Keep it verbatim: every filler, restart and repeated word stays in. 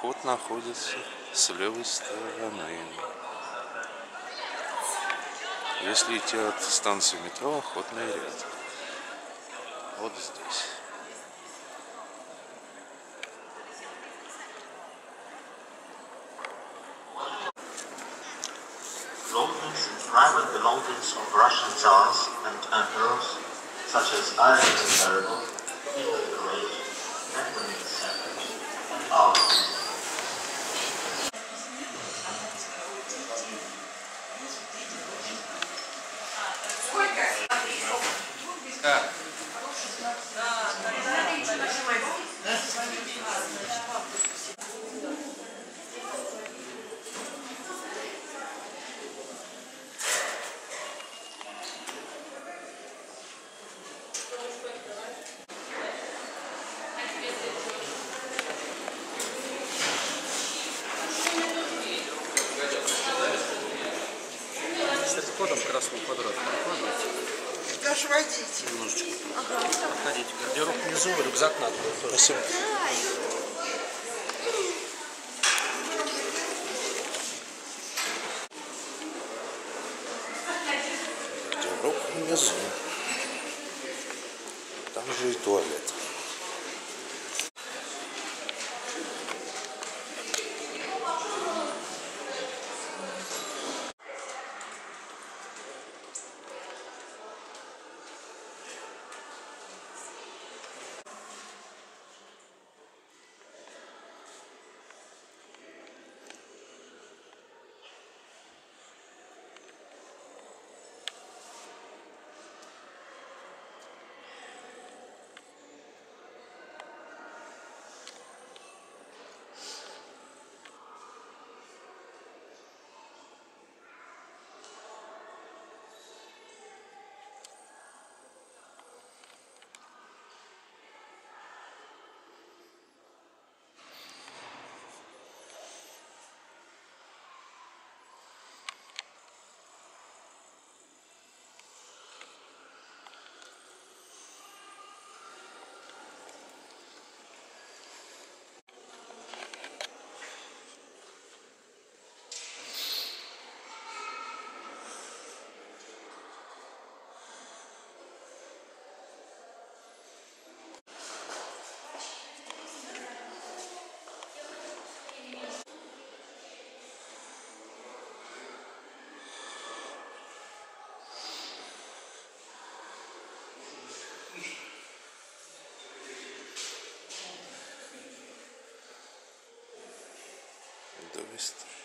Вход находится с левой стороны. Если идти от станции метро, охотный ряд. Вот здесь. Lodgings in private belongings of Russian tsars and emperors, such as iron and marble, even the great, decorated scepters, and ours. Кстати, кодом красного квадрата проходите. Даже водите. Немножечко. Ага. Проходите. Гардероб внизу, рюкзак надо. Спасибо. Гардероб внизу. Там же и туалет. Довести.